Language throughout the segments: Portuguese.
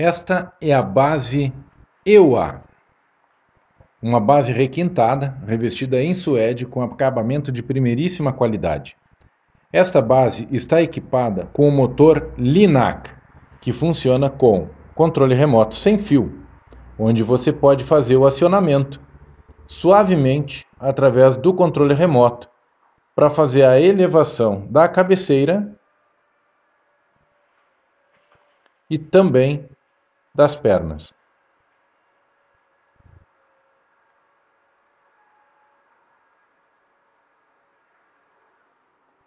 Esta é a base EUA, uma base requintada, revestida em suede com acabamento de primeiríssima qualidade. Esta base está equipada com o motor LINAC, que funciona com controle remoto sem fio, onde você pode fazer o acionamento suavemente através do controle remoto para fazer a elevação da cabeceira e também das pernas.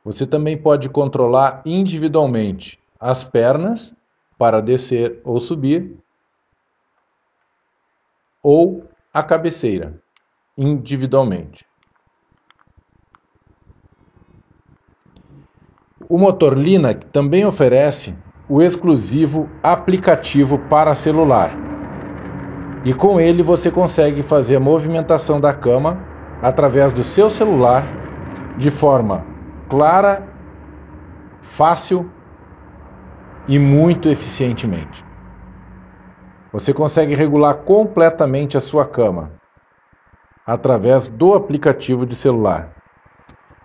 Você também pode controlar individualmente as pernas para descer ou subir, ou a cabeceira individualmente. O motor LINAC também oferece o exclusivo aplicativo para celular, e com ele você consegue fazer a movimentação da cama através do seu celular de forma clara, fácil e muito eficientemente. Você consegue regular completamente a sua cama através do aplicativo de celular.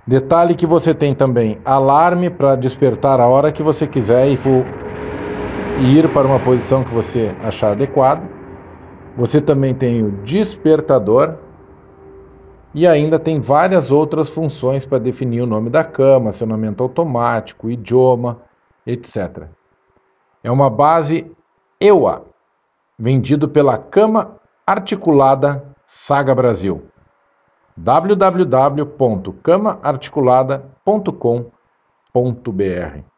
Detalhe que você tem também alarme para despertar a hora que você quiser e for ir para uma posição que você achar adequada. Você também tem o despertador e ainda tem várias outras funções para definir o nome da cama, acionamento automático, idioma, etc. É uma base EUA, vendido pela Cama Articulada Saga Brasil. www.camaarticulada.com.br